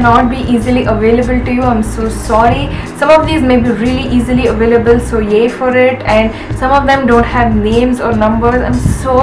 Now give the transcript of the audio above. cannot be easily available to you. I'm so sorry. Some of these may be really easily available, so yay for it, and some of them don't have names or numbers. I'm so